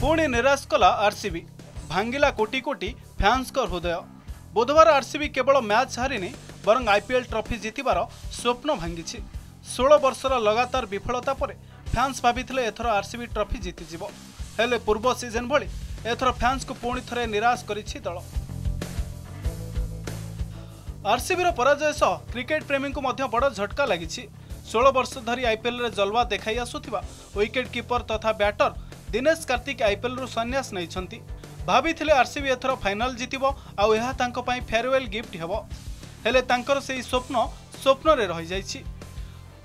पुणी निराश कला आरसीबी, भांगिला कोटी कोटी फैंस हृदय। बुधवार आरसीबी केवल मैच हारिनी बरं आईपीएल ट्रॉफी जीतबार स्वप्न भांगी। 16 वर्षर लगातार विफलता पर फैंस भाविले एथर आरसीबी ट्रॉफी जीतिजिवो, हेले पूर्व सीजन भली एथर फैंस को पुणी थरे निराश करिछि दल। आरसीबीर पराजय सह क्रिकेट प्रेमी को मध्य बड़ झटका लागिछि। 16 वर्ष धरी आईपीएल रे जलवा देखाई आसुथिबा विकेट कीपर तथा बैटर दिनेश कार्तिक आईपीएल रु संन्यास नैछंती। भाविथिले आरसीबी एथर फाइनाल जीतिबो आउ एहा तांको पई फेयरवेल गिफ्ट हेबो, हेले तांकर सेही स्वप्न रे रहि जाइछि।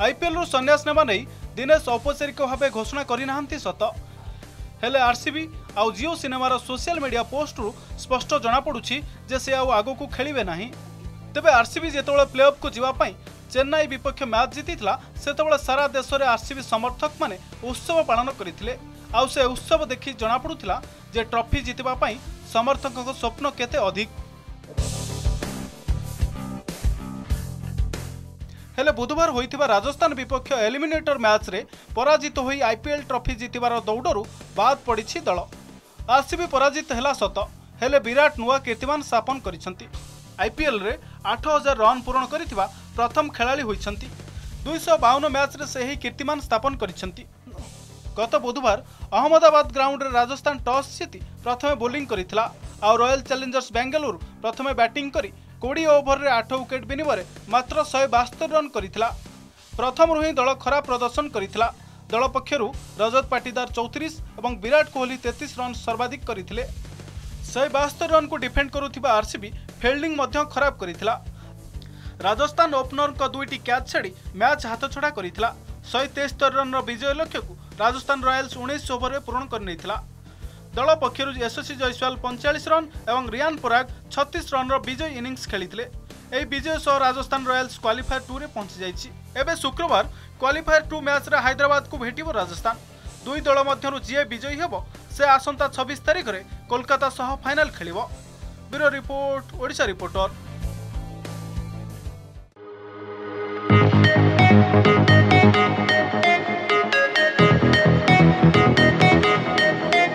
आईपीएल रु संन्यास नेबा नै दिनेश औपचारिक भाव घोषणा करना सत, हेले आरसीबी आउ जियो सिनेमार सोशल मीडिया पोस्ट रु स्पष्ट जनापड़ी जे से आउ आगो को खेलिबे नाही। तेबे आरसीबी जेतबेले प्लेऑफ को जीवापाई चेन्नई विपक्ष मैच जीतिला सेतबेले सारा देश में आरसीबी समर्थक माने उत्सव पालन करथिले। आउ से उत्सव देखि जनापड़ुथिला जे ट्रॉफी जीतबा पाई समर्थकक स्वप्न केते अधिक। हेले बुधवार होइथिबा राजस्थान विपक्ष एलिमिनेटर मैच रे पराजित होई आईपीएल ट्रॉफी जीतिबार दौड़रू बाद पड़िछि दल। आरसीबी पराजित हेला सत, हेले विराट नुआ कीर्तिमान स्थापन करिसंती। आईपीएल रे 8000 रन पूर्ण करिथिबा प्रथम खेलाड़ी होइसंती। 252 मैच रे सेही कीर्तिमान स्थापन करिसंती। गत बुधवार अहमदाबाद ग्राउंड रे राजस्थान टॉस जीति प्रथमे बोलिंग करितला आ रॉयल चैलेंजर्स बेंगलुरु प्रथमे बैटिंग करी 20 ओभर में 8 विकेट विनिमय मात्र 172 रन करथिला। प्रथम रु ही दल खराब प्रदर्शन करथिला। दल पक्षरु रजत पाटीदार 34 और विराट कोहली 33 रन सर्वाधिक करथिले। 172 रन को डिफेंड करुथिबा आरसीबी फिल्डिंग मध्य खराब करथिला। राजस्थान ओपनर का 2टी कैच छाड़ी मैच हाथ छड़ा करथिला। 173 रन विजय लक्ष्य को राजस्थान रॉयल्स 19 ओभर में पूर्ण करनैथिला। दल पक्षरु यशस्वी जयसवाल 45 रन और रियान पराग 36 रन विजय इनिंग्स खेलिथिले। एही विजय सह राजस्थान रॉयल्स क्वालिफायर 2 रे पहुंची जाइछि। एबे शुक्रवार क्वालिफायर 2 मैच रे हैदराबाद को भेटिबो राजस्थान। दुई दल मध्यरु जे विजयी हेबो से आसंता 26 तारिख रे कोलकाता सह फाइनल खेलिबो। Bureau report, Odisha reporter.